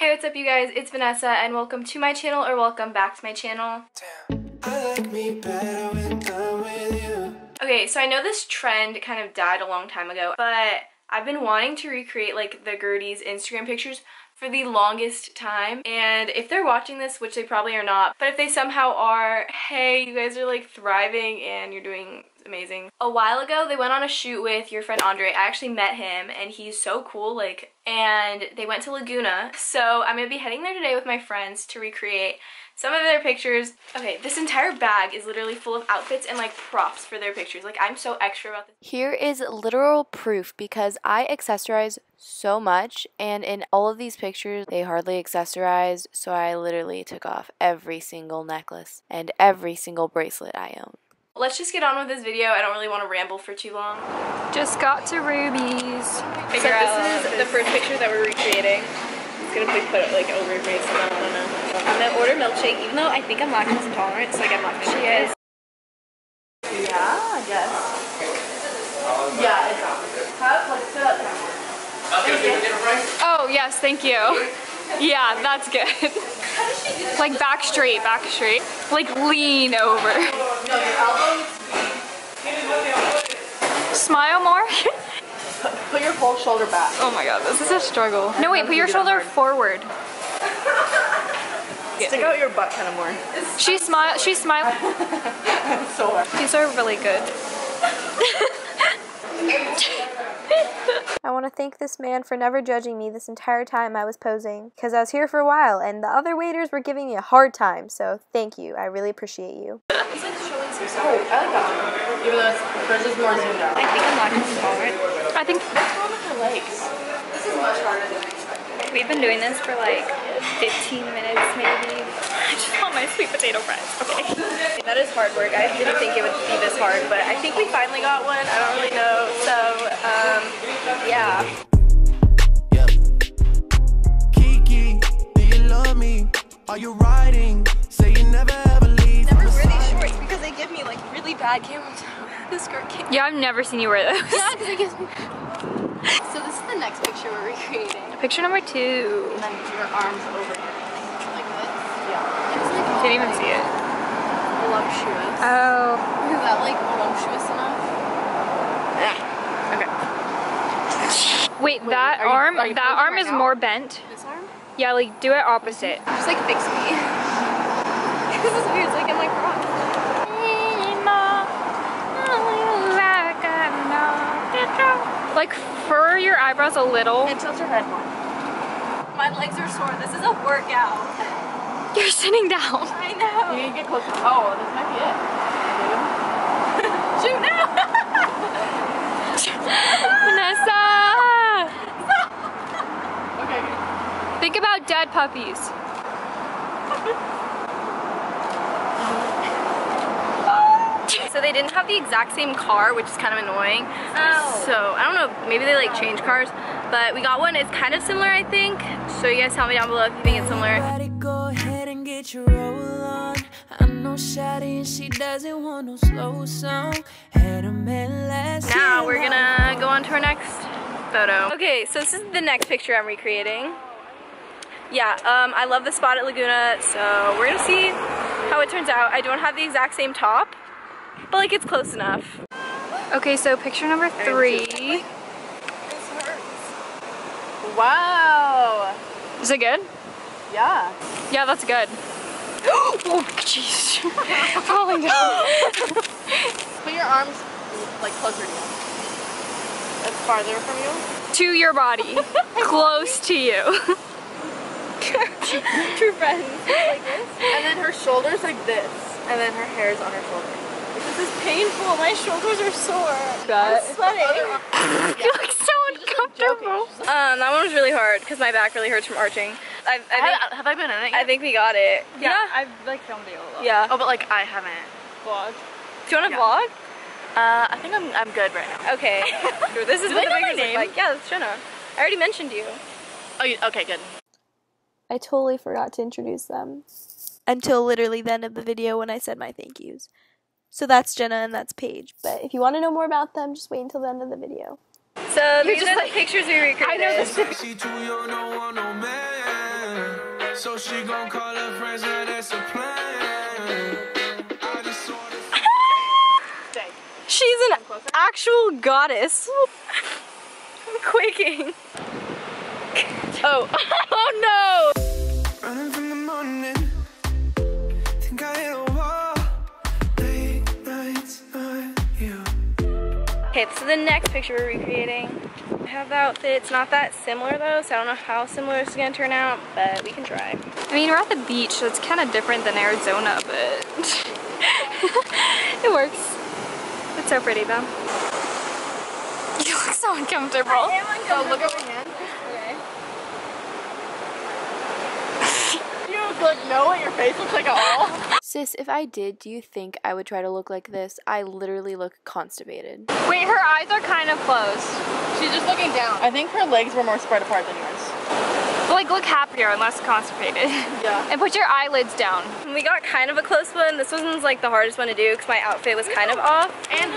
Hey, what's up you guys? It's Vanessa and welcome to my channel, or welcome back to my channel. Damn, I like me better when I'm with you. Okay, so I know this trend kind of died a long time ago, but I've been wanting to recreate like the Girdies Instagram pictures for the longest time, and if they're watching this, which they probably are not, but if they somehow are, hey, you guys are like thriving and you're doing amazing. A while ago they went on a shoot with your friend Andre. I actually met him and he's so cool, like, and they went to Laguna, so I'm gonna be heading there today with my friends to recreate some of their pictures. Okay, this entire bag is literally full of outfits and like props for their pictures. Like, I'm so extra about this. Here is literal proof because I accessorize so much, and in all of these pictures they hardly accessorize, so I literally took off every single necklace and every single bracelet I own. Let's just get on with this video. I don't really want to ramble for too long. Just got to Ruby's. So this is the first picture that we're recreating. It's gonna be put like over a bracelet, I don't know. I'm gonna order milkshake, even though I think I'm lactose intolerant, so like I'm not gonna shake it. Yeah, I guess. Yeah, it's awesome. Oh, yes, thank you. Yeah, that's good. Like back straight, back straight. Like lean over. Smile more. Put your whole shoulder back. Oh my god, this is a struggle. No, wait, put your shoulder forward. Stick out your butt kind of more. She smiled. She smiled. So hard. These are really good. I want to thank this man for never judging me this entire time I was posing, because I was here for a while and the other waiters were giving me a hard time, so thank you. I really appreciate you. It's like showing some story. I like that one. Even though hers is more zoomed out. I think I'm lactose intolerant. I think what's wrong with her legs? This is much harder than I expected. We've been doing this for like 15 minutes maybe. I just want my sweet potato fries. Okay. That is hard work. I didn't think it would be this hard, but I think we finally got one. I don't really know. So, yeah. Kiki, do you love me? Are you riding? Say you never ever leave. They were really short because they give me like really bad camera time. This skirt can't. Yeah, I've never seen you wear those. Yeah, because it gives me. So this is the next picture we're recreating. Picture number 2. And then your arms over everything. Like this? Yeah. It's like, oh, can't even see it. Voluptuous. Oh. Is that like voluptuous enough? Yeah. Okay. Wait, that arm is right more bent. This arm? Yeah, like do it opposite. Just like fix me. This is weird, it's like I'm like rock. Like fur your eyebrows a little. And tilt your head more. My legs are sore. This is a workout. You're sitting down. I know. You need to get closer. Oh, this might be it. Shoot now! Vanessa! Okay, good. Think about dead puppies. So they didn't have the exact same car, which is kind of annoying. Oh. So I don't know, maybe they like change cars, but we got one. It's kind of similar, I think. So you guys tell me down below if you think it's similar. Go ahead and get your roll on. I know Shadi, she doesn't want no slow song. Now we're gonna go on to our next photo. Okay, so this is the next picture I'm recreating. Yeah, I love the spot at Laguna, so we're gonna see how it turns out. I don't have the exact same top, but like it's close enough. Okay, so picture number 3. This hurts. Wow. Is it good? Yeah. Yeah, that's good. Oh, jeez. Falling down. Put your arms like closer to you. That's farther from you. To your body. Close to you. True friends. Like this. And then her shoulders like this. And then her hair is on her shoulder. This is painful. My shoulders are sore. I'm sweating. You look so uncomfortable. That one was really hard because my back really hurts from arching. Have I been in it yet? I think we got it. Yeah. I've like filmed it a little. Yeah. Oh, but like I haven't. Vlog. Do you want to vlog? I think I'm good right now. Okay. This is what the biggest name. Like. Yeah, that's Jonah. I already mentioned you. Oh, okay, good. I totally forgot to introduce them until literally the end of the video when I said my thank yous. So that's Jenna and that's Paige. But if you want to know more about them, just wait until the end of the video. So these are just like the pictures we recreated. I know this. so she gon' call her friends, now that's a plan. I just saw this. She's an actual goddess. I'm quaking. Oh, oh no! Running from the morning, think I hit a wall. Late nights, not you. Okay, so the next picture we're recreating. I have the outfit. It's not that similar though, so I don't know how similar this is gonna turn out, but we can try. I mean, we're at the beach, so it's kind of different than Arizona, but it works. It's so pretty though. You look so uncomfortable. I am uncomfortable. Oh, look at my hand. Okay. You look like no, what your face looks like at all. Sis, if I did, do you think I would try to look like this? I literally look constipated. Wait, her eyes are kind of closed. She's just looking down. I think her legs were more spread apart than yours. But like, look happier and less constipated. Yeah. And put your eyelids down. We got kind of a close one. This one's like the hardest one to do because my outfit was kind of off. And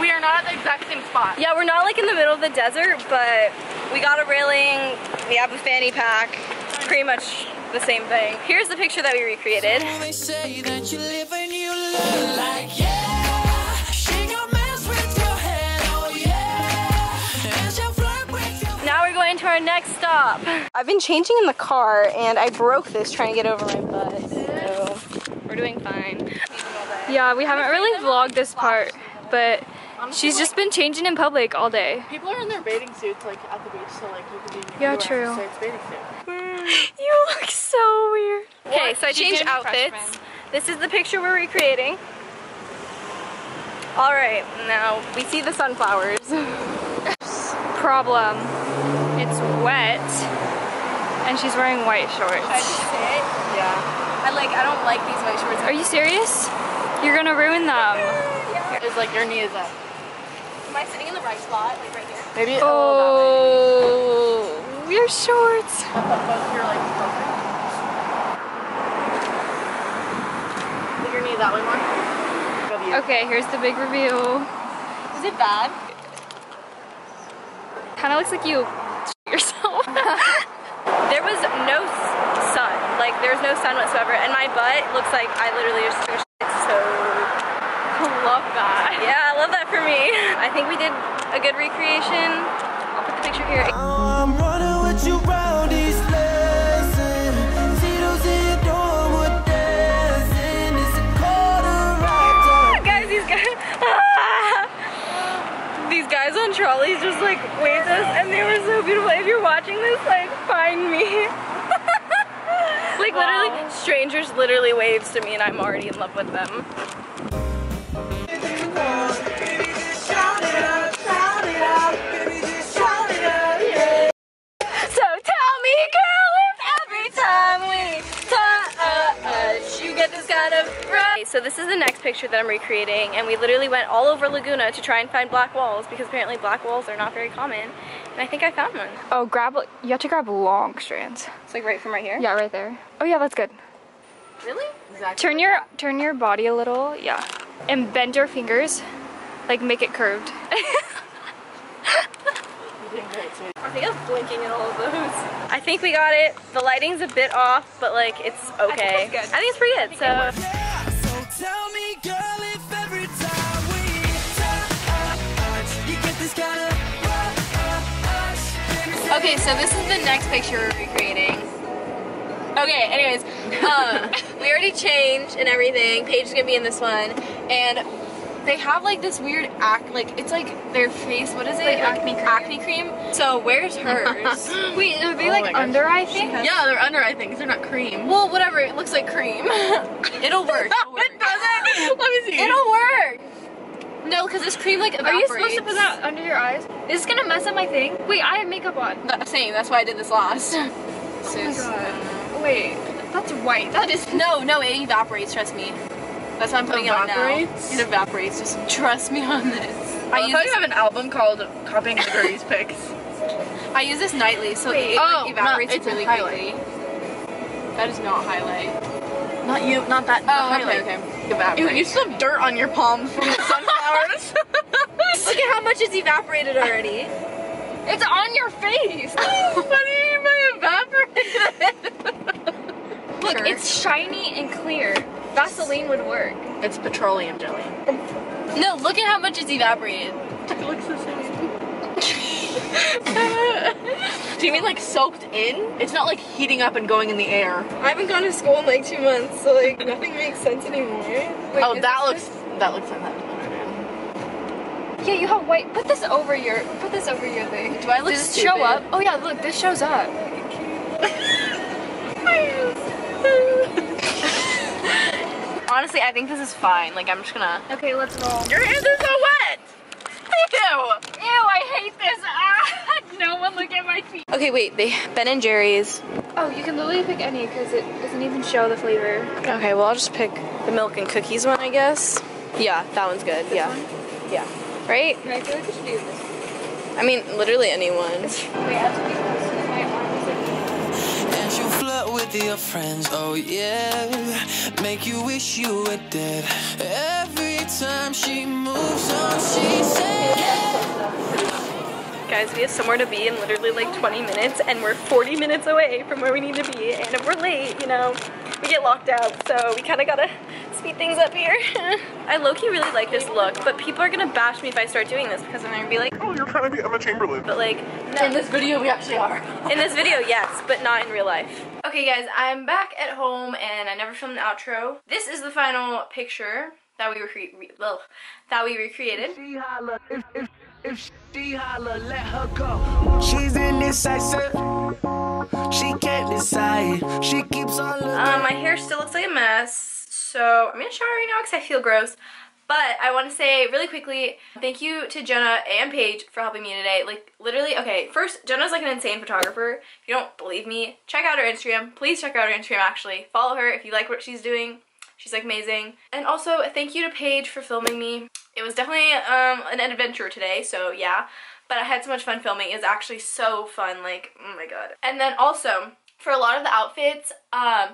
we are not at the exact same spot. Yeah, we're not like in the middle of the desert, but we got a railing, we have a fanny pack, pretty much the same thing. Here's the picture that we recreated. They say that you live and you look like, yeah. She gon' mess with your head, oh yeah. And she'll flirt with your... Now we're going to our next stop. I've been changing in the car and I broke this trying to get over my butt, so we're doing fine. Yeah, we haven't really vlogged this part, but honestly, she's just been changing in public all day. People are in their bathing suits like at the beach, so like you can be in your true. So it's bathing suit. You look so weird. Okay, so I changed outfits. This is the picture we're recreating. All right, now we see the sunflowers. Problem, it's wet, and she's wearing white shorts. I just say it. Yeah. I don't like these white shorts. Are you serious? You're gonna ruin them. Yeah. It's like your knee is up. Am I sitting in the right spot, like right here? Maybe. It's your shorts. Your knee that way more. Okay, here's the big reveal. Is it bad? Kind of looks like you yourself. There was no sun. Like there's no sun whatsoever, and my butt looks like I literally just took a shit. So I love that. Yeah, I love that for me. I think we did a good recreation. I'll put the picture here. You round these lessons, Tito's in dorm with dancing. It's a quarter right. Guys, these guys on trolleys just like waved us and they were so beautiful. If you're watching this, like, find me. Like, wow. Literally, strangers literally waves to me and I'm already in love with them. So this is the next picture that I'm recreating, and we literally went all over Laguna to try and find black walls because apparently black walls are not very common, and I think I found one. Oh, you have to grab long strands. It's like right from right here? Yeah, right there. Oh yeah, that's good. Really? Exactly. Turn your body a little, yeah. And bend your fingers, like make it curved. I think I'm blinking in all of those. I think we got it. The lighting's a bit off, but like it's okay. I think it's good. I think it's pretty good, so. Tell me, girl, if every time we touch, you get this kind of rush. Okay, so this is the next picture we're recreating. Okay, anyways, we already changed and everything. Paige is gonna be in this one, and they have like this weird it's like their face. What is it? Like acne cream. So where's hers? Wait, are they like under eye things? Yeah, they're under eye things. They're not cream. Well, whatever. It looks like cream. It'll work. It doesn't. Let me see. It'll work. No, because this cream like evaporates. Are you supposed to put that under your eyes? Is this gonna mess up my thing? Wait, I have makeup on. Same. That's why I did this last. Oh my god. Wait, that's white. That is no. It evaporates. Trust me. That's why I'm putting it on now. It evaporates. Just trust me on this. I thought you have an album called Copying the Girdies Picks. I use this nightly, so it evaporates really quickly. That is not highlight. Not you, not that. Oh, okay. You still have dirt on your palms from the sunflowers. Look at how much it's evaporated already. It's on your face. What do you mean by evaporated? shiny and clear. Vaseline would work. It's petroleum jelly. No, look at how much it's evaporated. It looks the same. Do you mean like soaked in? It's not like heating up and going in the air. I haven't gone to school in like 2 months, so like nothing makes sense anymore. Like, oh, that looks unhappy. Yeah, you have white. Put this over your thing. Do I look stupid? Does it show up? Oh yeah, look, this shows up. Honestly, I think this is fine. Like, I'm just gonna... Okay, let's roll. Your hands are so wet! Ew! Ew, I hate this. Ah, no one look at my feet. Okay, wait. Ben and Jerry's. Oh, you can literally pick any because it doesn't even show the flavor. Okay, well, I'll just pick the milk and cookies one, I guess. Yeah, that one's good. This one? Yeah. Right? I feel like we should do this one. I mean, literally anyone. Wait, I have to be close to my arms. And you flirt with your friends, oh yeah. Make you wish you were dead. Every time she moves on, she says. Guys, we have somewhere to be in literally like 20 minutes, and we're 40 minutes away from where we need to be. And if we're late, you know, we get locked out. So we kind of gotta speed things up here. I low-key really like this look, but people are gonna bash me if I start doing this because then they're gonna be like, "Oh, you're trying to be Emma Chamberlain." But like, no. In this video, we actually are. In this video, yes, but not in real life. Okay guys, I'm back at home and I never filmed an outro. This is the final picture that we recreated. If she holler, let her go. She's indecisive. She can't decide. She keeps on looking. My hair still looks like a mess, so I'm gonna shower right now because I feel gross. But I want to say really quickly, thank you to Jonah and Paige for helping me today. Like, literally, okay, first, Jonah's like an insane photographer. If you don't believe me, check out her Instagram. Please check out her Instagram, actually. Follow her if you like what she's doing. She's, like, amazing. And also, thank you to Paige for filming me. It was definitely an adventure today, so yeah. But I had so much fun filming. It was actually so fun, like, oh my god. And then also... for a lot of the outfits,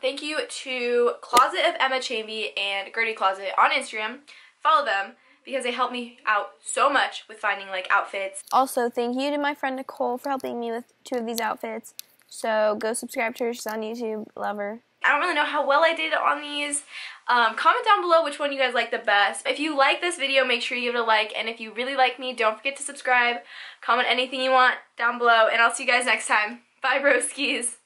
thank you to Closet of Emma Chamby and Gertie Closet on Instagram. Follow them because they helped me out so much with finding like outfits. Also, thank you to my friend Nicole for helping me with 2 of these outfits. So go subscribe to her. She's on YouTube. Love her. I don't really know how well I did on these. Comment down below which one you guys like the best. If you like this video, make sure you give it a like. And if you really like me, don't forget to subscribe. Comment anything you want down below. And I'll see you guys next time. Bye, broskies.